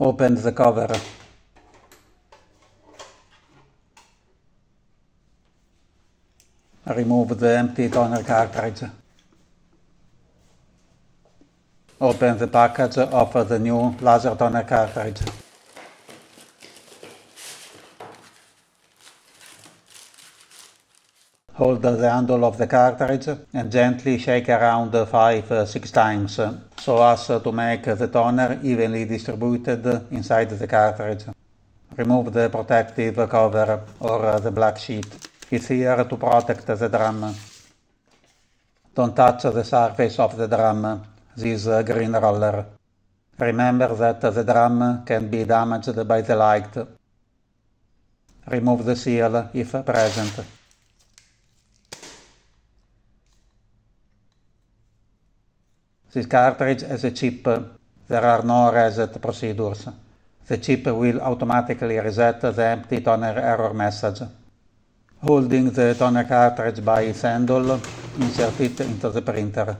open the cover. Remove the empty toner cartridge. Open the package of the new laser toner cartridge. Hold the handle of the cartridge and gently shake around 5-6 times, so as to make the toner evenly distributed inside the cartridge. Remove the protective cover or the black sheet. It's here to protect the drum. Don't touch the surface of the drum, this green roller. Remember that the drum can be damaged by the light. Remove the seal if present. This cartridge has a chip. There are no reset procedures. The chip will automatically reset the empty toner error message. Holding the toner cartridge by its handle, insert it into the printer.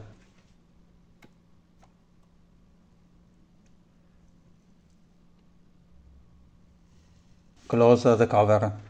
Close the cover.